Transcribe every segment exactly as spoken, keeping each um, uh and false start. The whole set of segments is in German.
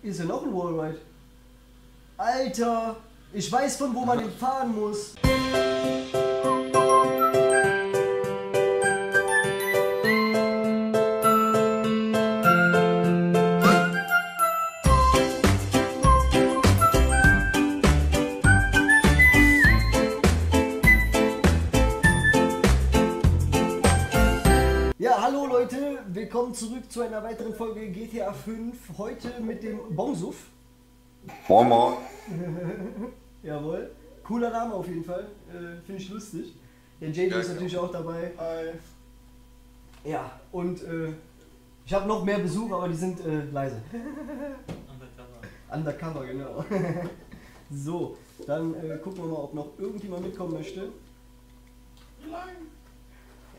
Ist ja noch ein Wallride. Alter, ich weiß, von wo man den fahren muss. Willkommen zurück zu einer weiteren Folge G T A fünf, heute mit dem Bongsuff. Moin Moin. Jawohl, cooler Name auf jeden Fall, äh, finde ich lustig. Der Jayjo ist natürlich auch dabei. Hi. Ja, und äh, ich habe noch mehr Besuch, aber die sind äh, leise. Undercover. Undercover, genau. So, dann äh, gucken wir mal, ob noch irgendjemand mitkommen möchte. Nein.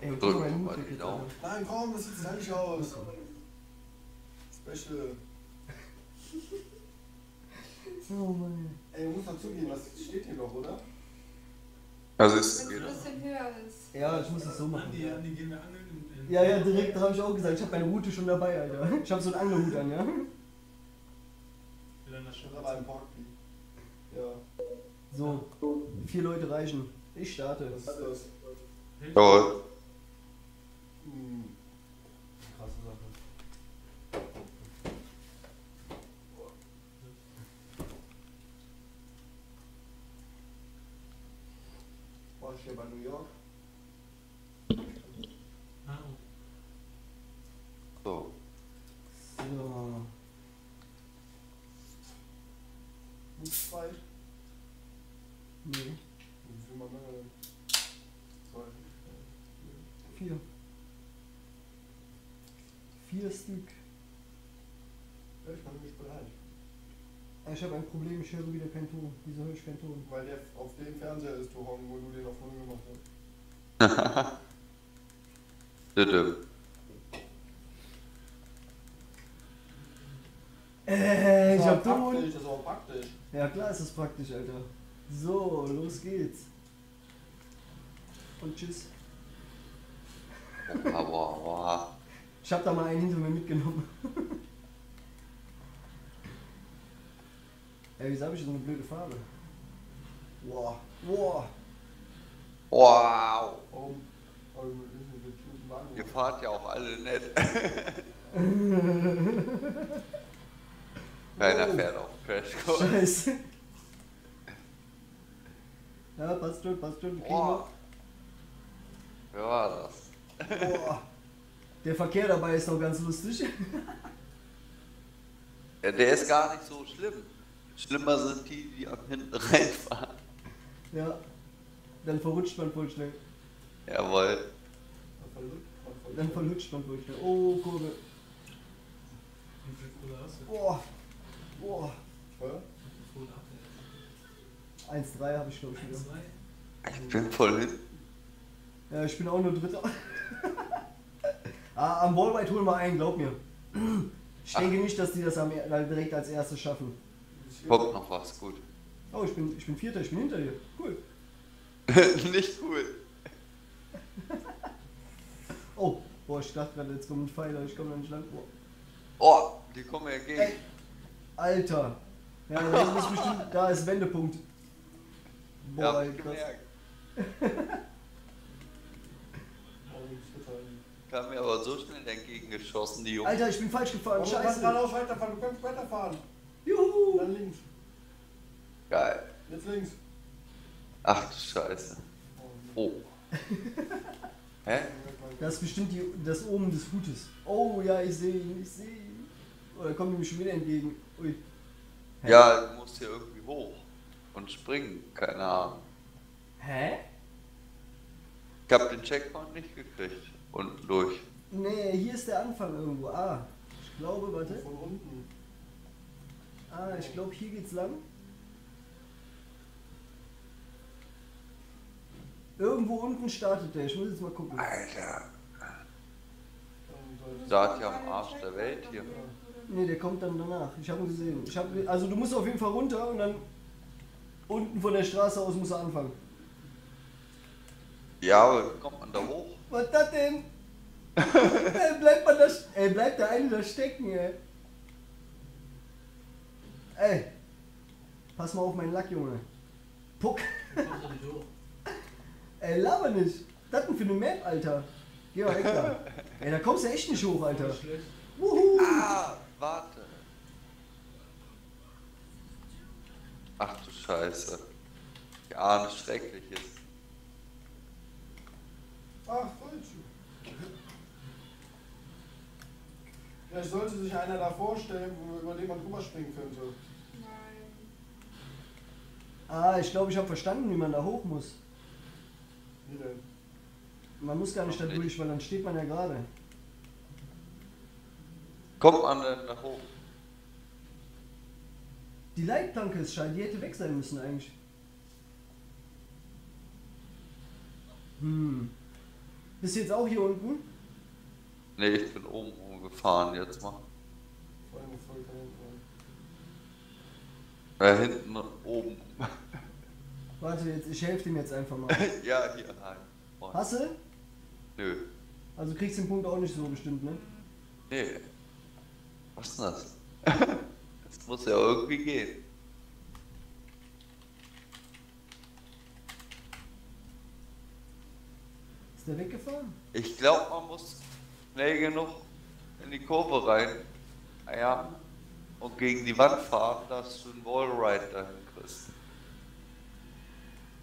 Ey, drück mal den Mund auf. Nein, komm, das sieht nicht aus. Special. So, Mann. Ey, du musst mal zugeben, was steht hier noch, oder? Also ist ein bisschen höher ist. Ja, ich muss das so machen. Andi, ja. Andi, gehen wir angeln. Ja, ja, direkt, da habe ich auch gesagt. Ich habe meine Route schon dabei, Alter. Ich habe so einen Angelhut an, ja? Wir lernen das schon dabei im Parkby. Ja. So, vier Leute reichen. Ich starte. Was ist das? Jawohl. Hm. Krasse Sache. Boah, ich stehe bei New York. Ah. So. So. Nicht frei? Nee. Wie viel mal mehr denn? Vier. Vier Stück. Ja, ich mache mich bereit. Ich habe ein Problem, ich höre wieder keinen Ton. Wieso höre ich keinen Ton? Weil der auf dem Fernseher ist, wo du den auf null gemacht hast. Bitte. Äh, ich hab Ton. Das ist auch praktisch. Ja klar ist das praktisch, Alter. So, los geht's. Und tschüss. Ich hab da mal einen hinter mir mitgenommen. Ey, wieso hab ich so eine blöde Farbe? Wow. Wow. Wow. Oh. Ihr fahrt ja auch alle nett. Keiner oh. fährt auf Crashkurs. Scheiße. Ja, passt schon, passt schon. Wow. Wer war das? Boah, der Verkehr dabei ist noch ganz lustig. Ja, der ist gar nicht so schlimm. Schlimmer sind die, die am hinten reinfahren. Ja, dann verrutscht man voll schnell. Jawohl. Dann verrutscht man voll schnell. Oh, Kurve. Wie viel Kohle hast du? Boah, boah. eins Komma drei habe ich, glaube ich, wieder. Ich bin voll hin. Ja, ich bin auch nur Dritter. Ah, am Wallride holen wir einen, glaub mir. Ich denke Ach. nicht, dass die das am, direkt als Erste schaffen. Kommt noch was, gut. Oh, ich bin, ich bin Vierter, ich bin hinter dir. Cool. Nicht cool. Oh, boah, ich dachte gerade, jetzt kommt ein Pfeiler, ich komme da nicht lang. Boah. Oh, die kommen ja gegen. Ey. Alter. Ja, da ist, bestimmt, da ist Wendepunkt. Boah, ja, krass. Kam mir aber so schnell dagegen geschossen, die Jungs. Alter, ich bin falsch gefahren, scheiße. Du kannst geradeaus weiterfahren, du kannst weiterfahren. Juhu! Dann links. Geil. Jetzt links. Ach du Scheiße. Oh. Hä? Das ist bestimmt die, das Omen des Hutes. Oh ja, ich sehe ihn, ich sehe ihn. Oder kommen die mir schon wieder entgegen? Ui. Hä? Ja, du musst hier irgendwie hoch und springen, keine Ahnung. Hä? Ich hab den Checkpoint nicht gekriegt. Und durch. Nee, hier ist der Anfang irgendwo. Ah, ich glaube, warte. Von unten. Ah, ich glaube, hier geht's lang. Irgendwo unten startet der. Ich muss jetzt mal gucken. Alter. Start ja am Arsch der Welt hier. Nee, der kommt dann danach. Ich habe ihn gesehen. Ich hab, also du musst auf jeden Fall runter und dann unten von der Straße aus musst du anfangen. Ja, aber wie kommt man da hoch? Was ist das denn? Ey, bleibt man da, ey, bleibt der eine da stecken, ey. Ey, pass mal auf meinen Lack, Junge. Puck. Ey, laber nicht. Das ist ein Phänomen, Alter. Geh mal weg da. Ey, da kommst du echt nicht hoch, Alter. Wuhu. Ah, warte. Ach du Scheiße. Ja, das schrecklich ist. Ach, falsch. Vielleicht sollte sich einer da vorstellen, über den man drüber springen könnte. Nein. Ah, ich glaube, ich habe verstanden, wie man da hoch muss. Wie denn? Man muss gar nicht da durch, weil dann steht man ja gerade. Kommt man denn da hoch? Die Leitplanke ist scheiße, die hätte weg sein müssen eigentlich. Hm. Bist du jetzt auch hier unten? Ne, ich bin oben rumgefahren jetzt mal. Vor allem voll da hinten. Da hinten oben. Warte, jetzt, ich helfe dem jetzt einfach mal. Ja, hier, nein. Moin. Hast du? Nö. Also kriegst du den Punkt auch nicht so bestimmt, ne? Nee. Was ist denn das? Das muss ja irgendwie gehen. Ist der weggefahren? Ich glaube, man muss schnell genug in die Kurve rein. Ja. Und gegen die Wand fahren, dass du einen Wallride dahin kriegst.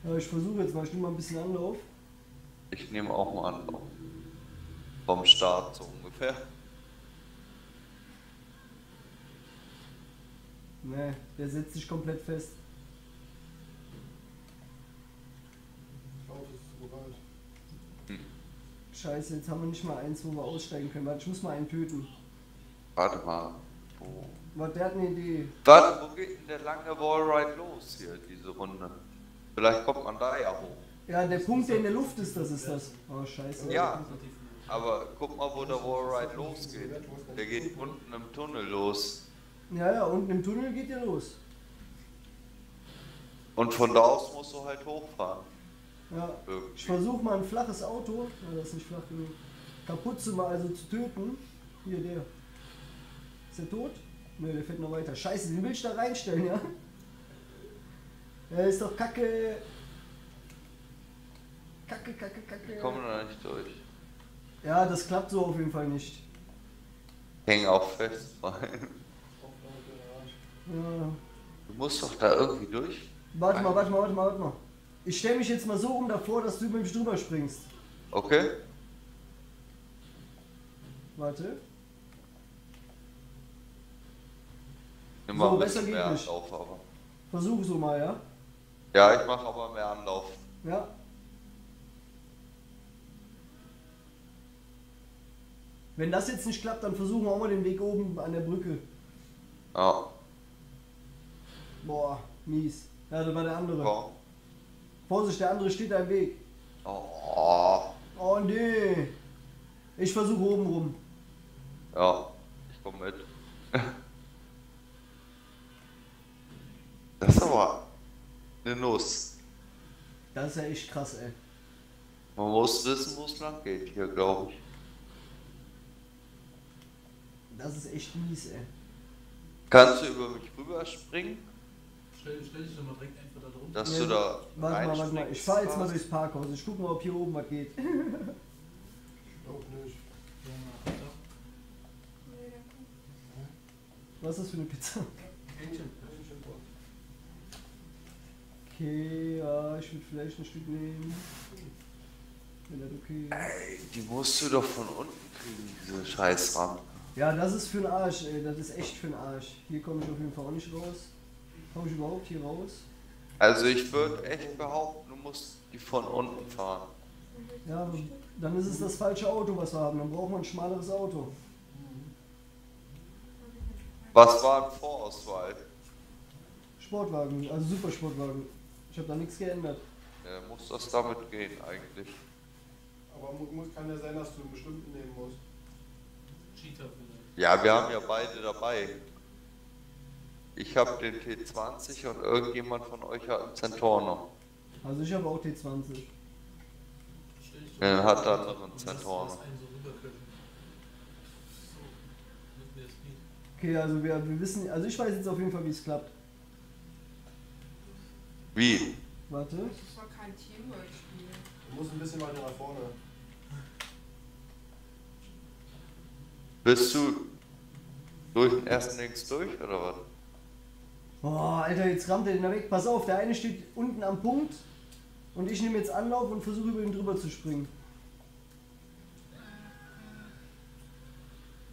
Ja, ich versuche jetzt mal, ich nehme mal ein bisschen Anlauf. Ich nehme auch mal Anlauf. Vom Start so ungefähr. Ne, der setzt sich komplett fest. Ich glaube, das ist bereit. Hm. Scheiße, jetzt haben wir nicht mal eins, wo wir aussteigen können. Warte, ich muss mal einen töten. Warte mal. Oh. Warte, der hat eine Idee. Warte, wo geht denn der lange Wallride los hier, diese Runde? Vielleicht kommt man da ja hoch. Ja, der Punkt, der in der Luft ist, das ist das. Oh, scheiße. Ja, aber guck mal, wo der Wallride losgeht. Der geht unten im Tunnel los. Ja, ja, unten im Tunnel geht ihr los. Und von da aus musst du halt hochfahren. Ja, irgendwie. Ich versuche mal ein flaches Auto, ja, das ist nicht flach genug, kaputt zu machen, also zu töten. Hier, der. Ist der tot? Ne, der fährt noch weiter. Scheiße, den will ich da reinstellen, ja? Ja, ist doch kacke. Kacke, kacke, kacke. Wir kommen da nicht durch. Ja, das klappt so auf jeden Fall nicht. Häng auch fest, rein. Ja. Du musst doch da irgendwie durch. Warte mal, warte mal, warte mal, warte mal. Ich stelle mich jetzt mal so um davor, dass du über mich drüber springst. Okay. Warte. Nimm mal so, besser geht mehr nicht. Anlauf, aber. Versuch so mal, ja? Ja, ich mache aber mehr Anlauf. Ja. Wenn das jetzt nicht klappt, dann versuchen wir auch mal den Weg oben an der Brücke. Ja. Boah, mies. Ja, das war der andere. Boah. Vorsicht, der andere steht da im Weg. Oh, oh nee. Ich versuche oben rum. Ja, ich komme mit. Das ist aber eine Nuss. Das ist ja echt krass, ey. Man muss wissen, wo es lang geht hier, glaube ich. Das ist echt mies, ey. Kannst du über mich rüberspringen? Stell, stell dich doch mal direkt einfach da drunter. Dass ja, du da warte mal, warte mal. Ich fahr jetzt mal durchs Parkhaus. Ich guck mal, ob hier oben was geht. Ich glaub nicht. Was ist das für eine Pizza? Hähnchen. Okay, ja, ich würde vielleicht ein Stück nehmen. Wenn das okay ist. Ey, die musst du doch von unten kriegen, diese Scheißrampe. Ja, das ist für den Arsch, ey. Das ist echt für den Arsch. Hier komme ich auf jeden Fall auch nicht raus. Komme ich überhaupt hier raus? Also ich würde echt behaupten, du musst die von unten fahren. Ja, dann ist es das falsche Auto, was wir haben. Dann braucht man ein schmaleres Auto. Was war denn Vorauswahl? Sportwagen, also Supersportwagen. Ich habe da nichts geändert. Ja, muss das damit gehen eigentlich. Aber muss, kann ja sein, dass du einen bestimmten nehmen musst. Ja, wir haben ja beide dabei. Ich habe den T zwanzig und irgendjemand von euch hat einen Zentorno. Also ich habe auch T zwanzig. Dann hat der andere einen Zentorno. Okay, also wir, wir wissen, also ich weiß jetzt auf jeden Fall, wie es klappt. Wie? Warte. Das war kein Teamwork-Spiel. Du musst ein bisschen weiter nach vorne. Bist du durch den ersten Links durch, oder was? Boah, Alter, jetzt rammt er den da weg. Pass auf, der eine steht unten am Punkt und ich nehme jetzt Anlauf und versuche über ihn drüber zu springen.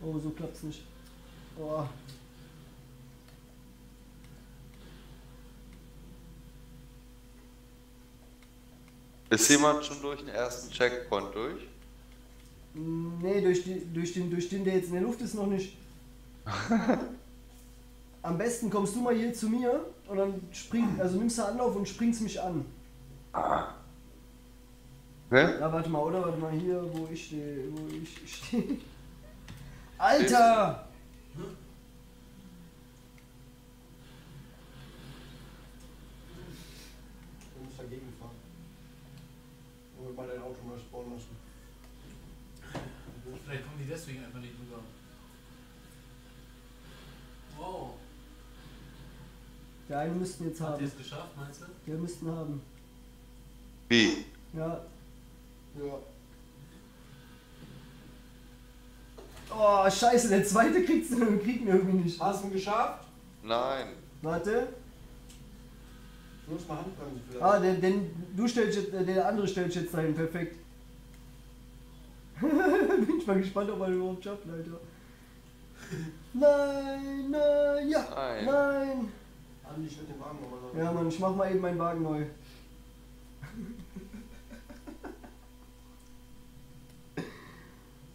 Oh, so klappt's nicht. Boah. Ist jemand schon durch den ersten Checkpoint durch? Nee, durch, die, durch, den, durch den, der jetzt in der Luft ist, noch nicht. Am besten kommst du mal hier zu mir und dann spring, also nimmst du Anlauf und springst mich an. Ah. Okay. Ja, warte mal, oder? Warte mal hier, wo ich stehe, wo ich stehe. Alter! Hm? Du musst dagegen fahren. Oder bei deinem Auto mal spawnen lassen. Vielleicht kommen die deswegen einfach nicht rüber. Wow. Der einen müssten jetzt haben. Hat die es geschafft, meinst du? Der müssten haben. Wie? Ja. Ja. Oh, scheiße, der zweite kriegt's kriegt mir irgendwie nicht. Hast du ihn geschafft? Nein. Warte. Du musst mal Handbremse vielleicht. Ah, denn, denn du stellst jetzt, der andere stellt jetzt dahin, perfekt. Bin ich mal gespannt, ob man überhaupt schafft, Alter. Nein, nein, ja, nein. nein. Andi, ich mit dem Wagen nochmal neu. Ja, Mann, ich mach mal eben meinen Wagen neu.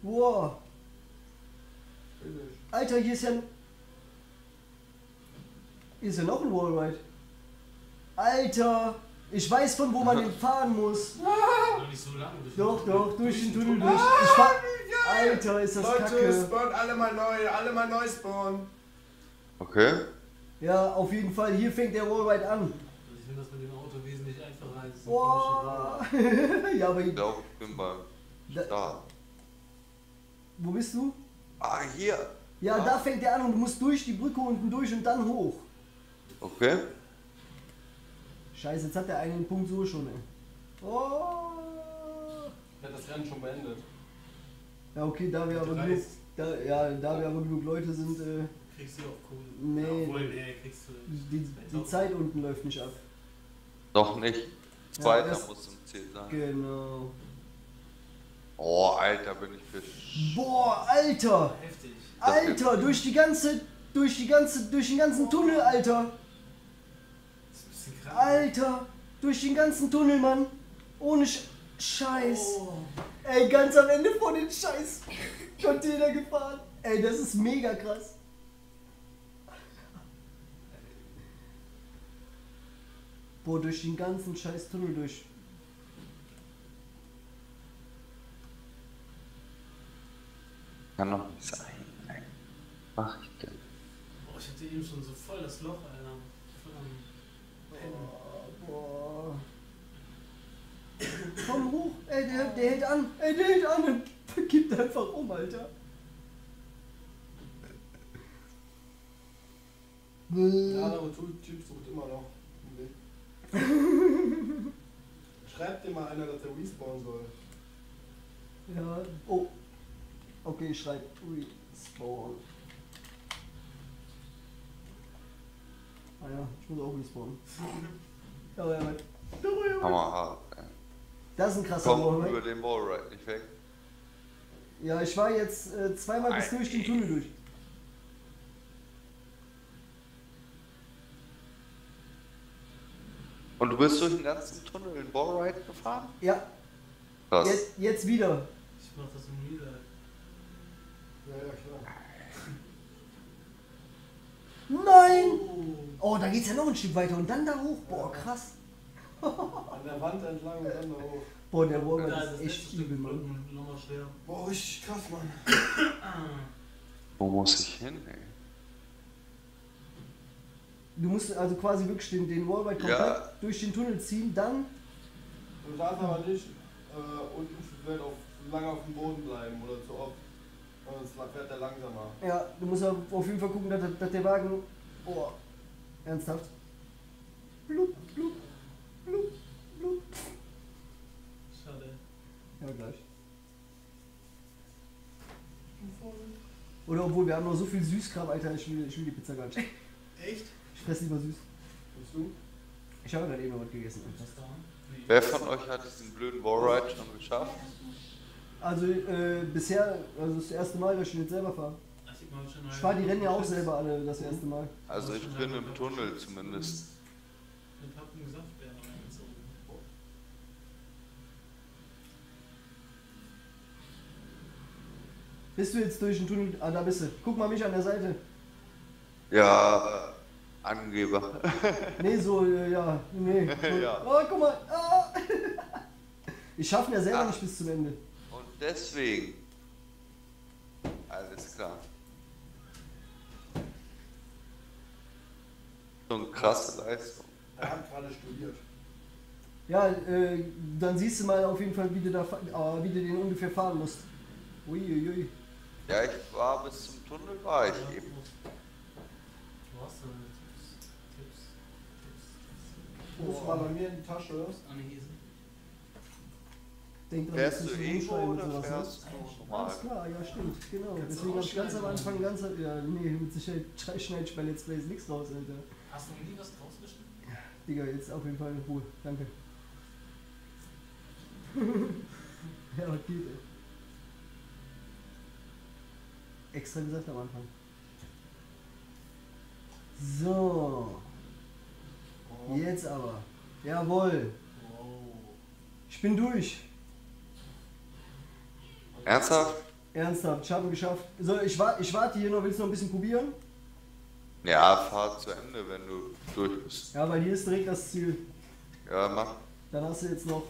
Wow. Alter, hier ist ja ein... Hier ist ja noch ein Wallride. Alter, ich weiß, von wo man den fahren muss. Doch nicht so lange. Doch, doch, durch den Tunnel durch. Ich fahr... Alter, ist das Leute, kacke. Leute, spawnt alle mal neu, alle mal neu spawnen. Okay. Ja, auf jeden Fall, hier fängt der Wallride an. Ich finde das mit dem Auto wesentlich einfacher als... Wow. Ja, aber ich... Ich glaube, ich bin beim Start. Wo bist du? Ah, hier. Ja, ah. Da fängt der an und du musst durch die Brücke unten durch und dann hoch. Okay. Scheiße, jetzt hat der einen Punkt so schon, ey. Oh. Ja, das Rennen schon beendet. Ja, okay, da wir aber genug, da, ja, da wir aber genug Leute sind, äh... Kriegst du auch cool. Nee, ja, obwohl, nee kriegst du... Die, die Zeit unten läuft nicht ab. Doch nicht. Zweiter ja, muss zum Ziel sein. Genau. Oh, Alter, bin ich für... Boah, Alter! Heftig. Alter, durch die ganze... Durch die ganze... Durch den ganzen Tunnel, Alter! Das ist ein bisschen krass. Alter! Durch den ganzen Tunnel, Mann! Ohne Sch Scheiß! Oh. Ey, ganz am Ende von den Scheiß Container gefahren! Ey, das ist mega krass! Boah, durch den ganzen Scheiß Tunnel durch... Kann noch nicht sein. Nein. Mach ich denn? Boah, ich hatte eben schon so voll das Loch, Alter. Voll am... Boah, boah. Komm hoch! Ey, der, der hält an! Ey, der hält an und kippt einfach um, Alter. Ja, aber Typ sucht immer noch. Schreibt dir mal einer, dass der respawnen soll. Ja, oh. Okay, ich schreibe respawn. Ah ja, ich muss auch respawnen. Hammerhart, ey. Das ist ein krasser Wallride. Komm über den Wallride nicht weg. Ja, ich war jetzt äh, zweimal bis durch den Tunnel durch. Und du bist durch den ganzen Tunnel den Wallride gefahren? Ja. Was? Jetzt, jetzt wieder. Ich mach das im Real Life. Ja, ja, klar. Nein! Oh, da geht's ja noch ein Stück weiter und dann da hoch. Boah, krass. An der Wand entlang und dann da hoch. Boah, der Wallride ja, ist echt übel, Mann. Boah, richtig krass, Mann. Wo muss ich hin, ey? Du musst also quasi wirklich den, den Wallride komplett ja. durch den Tunnel ziehen, dann... Du darfst aber nicht äh, unten auf, lange auf dem Boden bleiben oder zu oft. Sonst fährt der langsamer. Ja, du musst auf jeden Fall gucken, dass, dass der Wagen... Boah. Ernsthaft? Blub, blub, blub, blub. Schade. Ja, gleich. Oder obwohl, wir haben noch so viel Süßkram, Alter, ich will, ich will die Pizza gar nicht. Echt? Ich fresse lieber süß. Und du? Ich habe gerade eben noch was gegessen. Wer von euch hat diesen blöden Wallride schon geschafft? Also äh, bisher, also das erste Mal, dass ich jetzt selber fahre. Ich fahre die Rennen ja auch selber alle das erste Mal. Also ich bin im Tunnel zumindest. Mit Pappen Saftbeeren reingezogen. Bist du jetzt durch den Tunnel? Ah, da bist du. Guck mal mich an der Seite. Ja, Angeber. Nee, so, ja, nee. Ja. Oh, guck mal. Ah. Ich schaffe ihn ja selber ah. nicht bis zum Ende. Und deswegen. Alles klar. So eine krasse Leistung. Wir haben gerade studiert. Ja, äh, dann siehst du mal auf jeden Fall, wie du, da, äh, wie du den ungefähr fahren musst. Uiuiui. Ui, ui. Ja, ich war bis zum Tunnel, war ich ja, eben. Du hast da Tipps, Tipps, Tipps. Tipps. Oh, das war bei mir in die Tasche. Denk dran, fährst du Ego oder sowas, fährst du normal? Alles klar, ja stimmt, genau. Kannst deswegen hab ich ganz am Anfang ganz... Ja, nee, mit Sicherheit schneide ich bei Let's Plays nichts raus, Alter. Hast du noch nie was rausgeschnitten? Ja, Digga, jetzt auf jeden Fall in Ruhe. Danke. Ja, was geht, ey. Extra gesagt am Anfang. So. Oh. Jetzt aber. Jawohl. Wow. Ich bin durch. Ernsthaft? Ernsthaft, ich habe geschafft. So, ich, wart, ich warte hier noch, willst du noch ein bisschen probieren? Ja, fahr zu Ende, wenn du durch bist. Ja, weil hier ist direkt das Ziel. Ja, mach. Dann hast du jetzt noch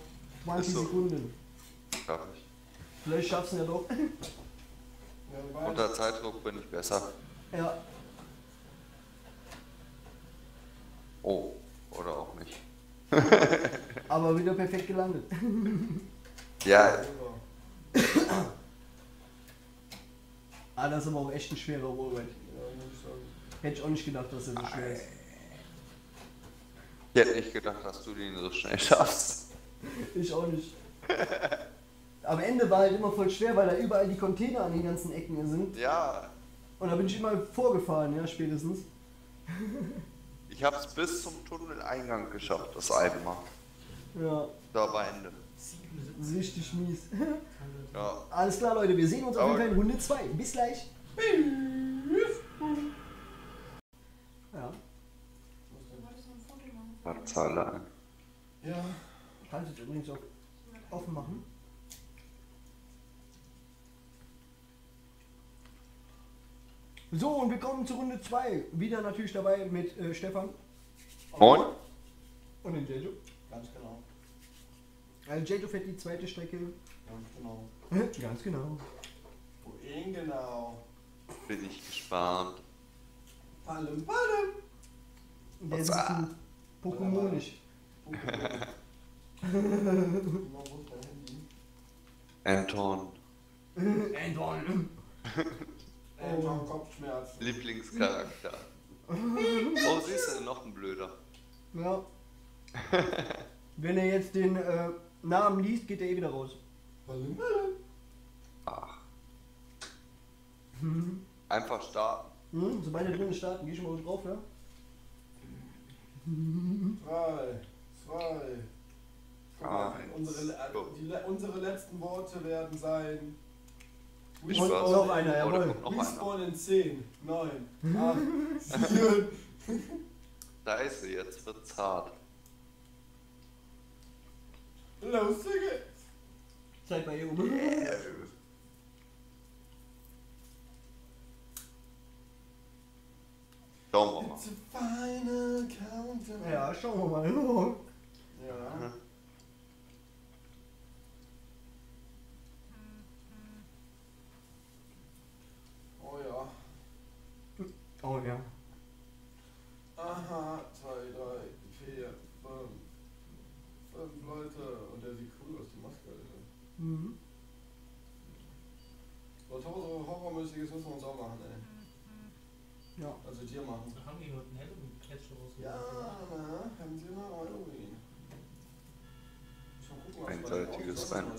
zwanzig Sekunden. Schaff ich. Vielleicht schaffst du ja doch. Ja, unter Zeitdruck bin ich besser. Ja. Oh, oder auch nicht. Aber wieder perfekt gelandet. Ja. Ah, das ist aber auch echt ein schwerer Rollrad. Hätte ich auch nicht gedacht, dass er so schwer ist. Ich hätte nicht gedacht, dass du den so schnell schaffst. Ich auch nicht. Am Ende war halt immer voll schwer, weil da überall die Container an den ganzen Ecken sind. Ja. Und da bin ich immer vorgefahren, ja, spätestens. Ich hab's bis zum Tunneleingang geschafft, das einmal. Ja. Da war Ende. Richtig mies. Ja. Alles klar, Leute, wir sehen uns auf jeden Fall in Runde zwei. Bis gleich. Ja. Wartezahler an. Ja. Kannst du übrigens auch offen machen. So, und wir kommen zu Runde zwei. Wieder natürlich dabei mit äh, Stefan. Moin. Und den Jayjo. Ganz genau. Also Jayjo fährt die zweite Strecke. Ganz genau. Ganz genau. Wohin genau? Bin ich gespannt. Ballem, ballem. Der ist ein Pokémonisch. Anton. Anton. Anton Kopfschmerzen. Lieblingscharakter. Oh, siehst du, noch ein Blöder. Ja. Wenn er jetzt den äh, Namen liest, geht er eh wieder raus. Ach. Hm. Einfach starten. Hm, sobald er drinnen starten, geh schon mal drauf, ja? Drei, zwei. Ah, unsere, die, unsere letzten Worte werden sein. Und noch einer, jawohl. Respawn in zehn, neun, acht, sieben. Da ist sie, jetzt wird's hart. Los, Digga! Zeit bei ihr oben. Yeah. Schauen wir mal. Ja, schauen wir mal. Ja. Oh ja. Oh ja. Aha, zwei, drei, vier, fünf. Fünf Leute. Und der sieht cool aus, die Maske, Alter. Mhm. So, Horror Lustiges müssen wir uns auch machen, ey. Ja. Also dir machen. Da haben die heute einen Halloween-Catch rausgekommen. Ja, na, haben sie mal Halloween. Einseitiges Rennen.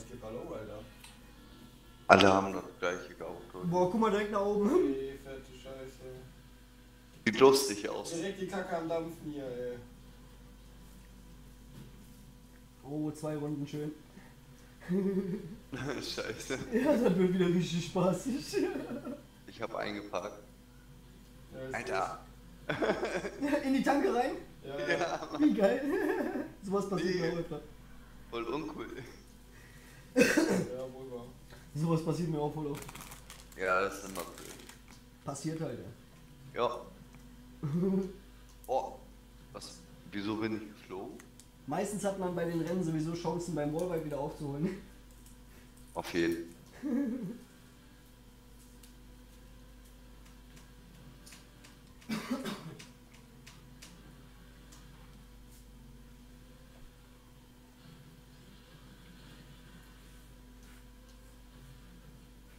Alle haben das gleiche Auto. Boah, guck mal direkt nach oben. Ey, fette Scheiße. Sieht lustig aus. Direkt die Kacke am Dampfen hier, ey. Oh, zwei Runden schön. Scheiße. Ja, das wird wieder richtig spaßig. Ich hab eingeparkt. Ja, Alter. In die Tanke rein? Ja. Ja. Wie geil. Sowas passiert mir heute. Voll uncool. Ja, wohl wahr. Sowas passiert mir auch voll oft. Ja, das ist immer cool. Passiert halt, ja. Ja. Oh, was? Wieso bin ich geflogen? Meistens hat man bei den Rennen sowieso Chancen, beim Wallride wieder aufzuholen. Auf jeden.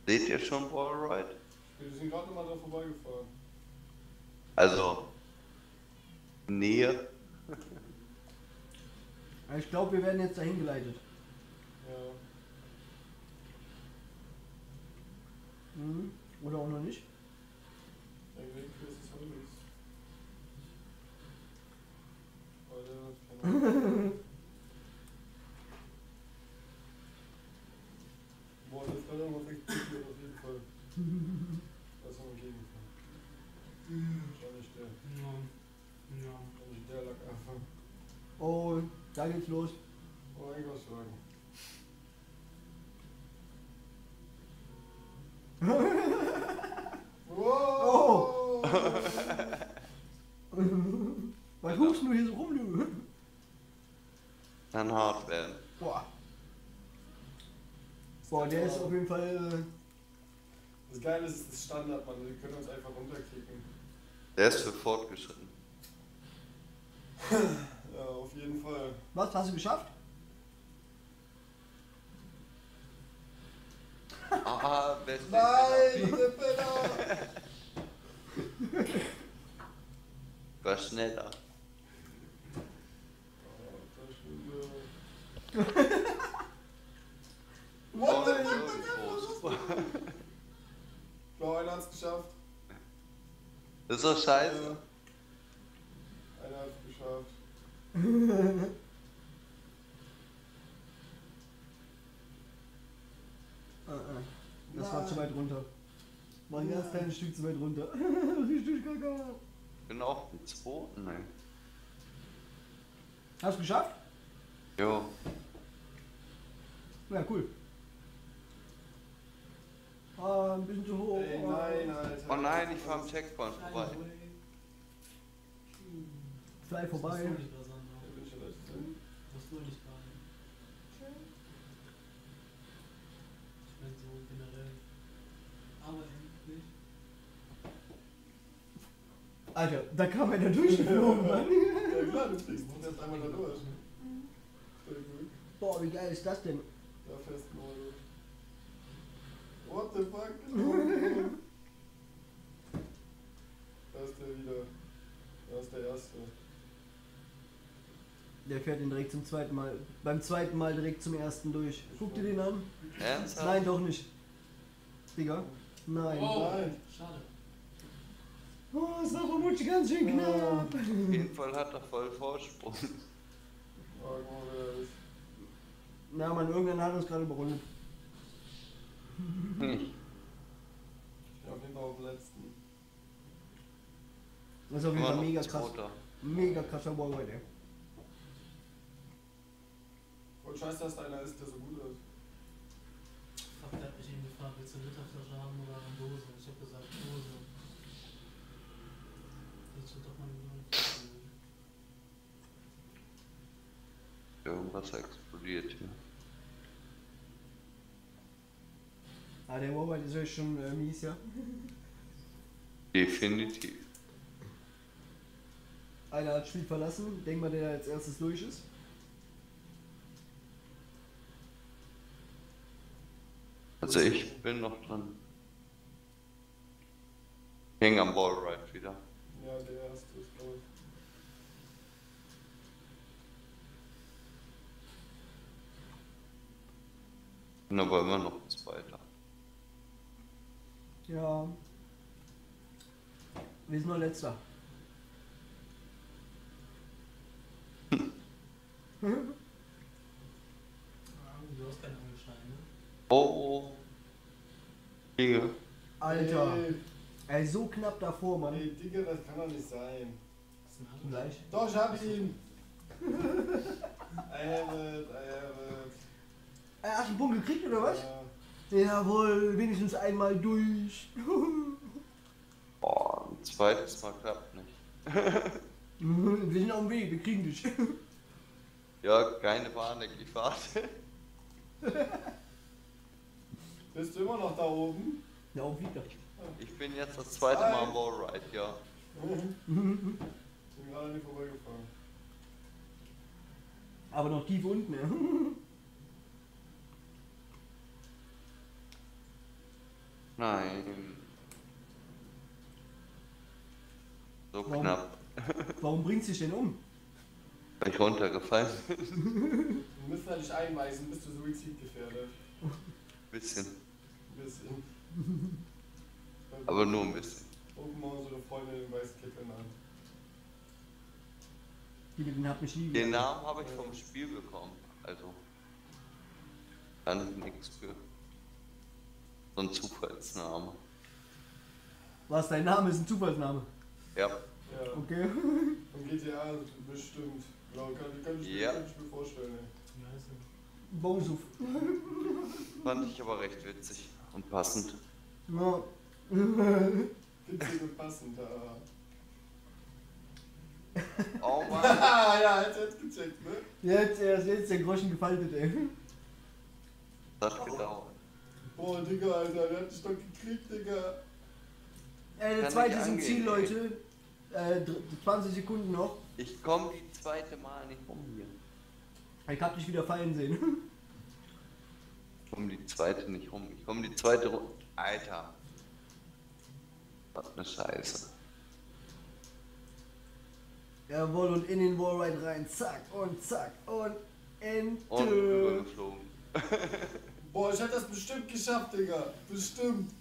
Seht ihr schon Wallride? Wir sind gerade nochmal da vorbeigefahren. Also, Nähe. Ich glaube, wir werden jetzt dahin geleitet. Ja. Mhm. Oder auch noch nicht? Der Weg ist es anders. Alter, keine Ahnung. Boah, das war doch mal richtig gut auf jeden Fall. Das haben wir gegengefahren. Wahrscheinlich der. Ja. Ja. Wahrscheinlich der lag einfach. Oh. Da geht's los. Oh, ich muss sagen. Wow! Oh. Was guckst du hier so rum, du? Dann hart werden. Boah. Boah, der ist auf jeden Fall. Das Geile ist das Standard, man. Wir können uns einfach runterkicken. Der ist für fortgeschritten. Ja, auf jeden Fall. Was? Hast du geschafft? Aha, beste. Nein, Pedal! War schneller. War schneller. What the fuck? Blau, einer hat's geschafft. Das ist doch scheiße. Einer hat's geschafft. Das war zu weit runter. War ein ganz kleines Stück zu weit runter. Richtig kacke. Ich bin auch mit zweiten, ey. Hast du geschafft? Jo. Ja, cool. Ah, ein bisschen zu hoch. Ey, nein, Alter. Oh nein, ich fahr am Checkpoint vorbei. Fly vorbei. Ich bin so generell. Aber endlich. Alter, da kam einer durchgeflogen, Mann. Ja klar, du fliegst jetzt einmal da durch. Boah, wie geil ist das denn? Da fährst du mal durch. What the fuck? Da ist der wieder. Da ist der erste. Der fährt ihn direkt zum zweiten Mal. Beim zweiten Mal direkt zum ersten durch. Guck dir den an. Ernsthaft? Nein, doch nicht. Digga. Nein. Oh, nein. Schade. Oh, ist doch Mutsch ganz schön knapp. Oh. Auf jeden Fall hat er voll Vorsprung. Na, man, irgendeiner hat uns gerade überrundet. Hm. Ich bin auf jeden Fall auf dem letzten. Das ist auf jeden Fall mega krass. Mega krasser Wallride, ey. Und scheiß, dass da einer ist, der so gut ist. Fuck, der hat mich eben gefragt, willst du eine Literflasche haben oder eine Dose? Ich hab gesagt, Dose. Willst du doch mal eine Dose? Irgendwas explodiert hier. Ah, der Wallride ist ja schon äh, mies, ja? Definitiv. Einer hat das Spiel verlassen. Denk mal, der als erstes durch ist. Also ich bin noch dran. Hängen am Wallride wieder. Ja, der erste ist glaube ich. Bin aber immer noch ein Zweiter. Ja. Wir sind nur Letzter. Hm? Du hast keinen Angelschein, ne? Oh, oh. Digga. Alter. Hey. Ey, so knapp davor, Mann. Ey, Digga, das kann doch nicht sein. Das ist ein Gleich. Doch, ich hab ihn. I have it, I have it. Ey, hast du einen Punkt gekriegt, oder was? Ja. Jawohl, wenigstens einmal durch. Boah, ein zweites Mal klappt nicht. Wir sind auf dem Weg, wir kriegen dich. Ja, keine Panik, ich warte. Bist du immer noch da oben? Ja, auch wieder. Ich bin jetzt das zweite Mal am Wallride, ja. Mhm. Ich bin gerade nicht vorbeigefahren. Aber noch tief unten, ja. Nein. So warum, knapp. Warum bringt sich denn um? Weil ich runtergefallen bin. Du musst da nicht einweisen, bist du suizidgefährdet. Bisschen. Bisschen. Aber nur ein bisschen. Gucken wir unsere Freundin den weißen Clip in an. Den hat mich nie Den gesehen. Namen habe ich vom Spiel bekommen. Also. Dann nichts für. So ein Zufallsname. Was, dein Name ist ein Zufallsname? Ja. Ja. Okay. Von G T A bestimmt. Glaub, kann, kann, ich, ja. Kann ich mir vorstellen. Nice. Bongsuff. Fand ich aber recht witzig und passend. Ja. Witzig und passend, ja. Oh Mann. Ja, jetzt hat's gecheckt, ne? Jetzt erst jetzt der Groschen gefaltet, ey. Das hat gedauert. Boah, Digga, Alter, der hat dich doch gekriegt, Digga. Ey, der zweite ist im Ziel, Leute. Äh, zwanzig Sekunden noch. Ich komme die zweite Mal nicht rum hier. Ich hab dich wieder fallen sehen. Ich komme die zweite nicht rum. Ich komme die zweite rum. Alter. Was eine Scheiße. Jawohl, und in den Wallride rein. Zack und zack und ente. Und übergeflogen. Boah, ich hätte das bestimmt geschafft, Digga. Bestimmt.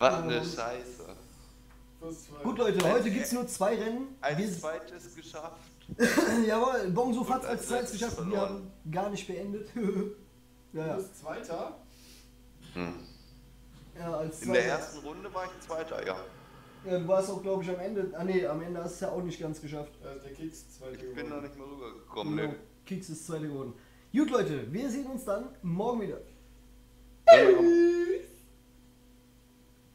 Was eine ähm. Scheiße. Gut, Leute, heute gibt es nur zwei Rennen. Ein Wir zweites geschafft. Jawohl, Bongsuff hat es als zweites geschafft. Verloren. Wir haben gar nicht beendet. Ja, ja. Du bist Zweiter? Hm. Ja, als Zweiter. In der ersten Runde war ich Zweiter, ja. Ja, du warst auch, glaube ich, am Ende. Ah, ne, am Ende hast du ja auch nicht ganz geschafft. Ja, der Keks ist Zweiter geworden. Ich bin da nicht mehr rübergekommen, ne? Keks ist Zweiter geworden. Gut, Leute, wir sehen uns dann morgen wieder. Ja.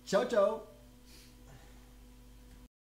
Ciao, ciao.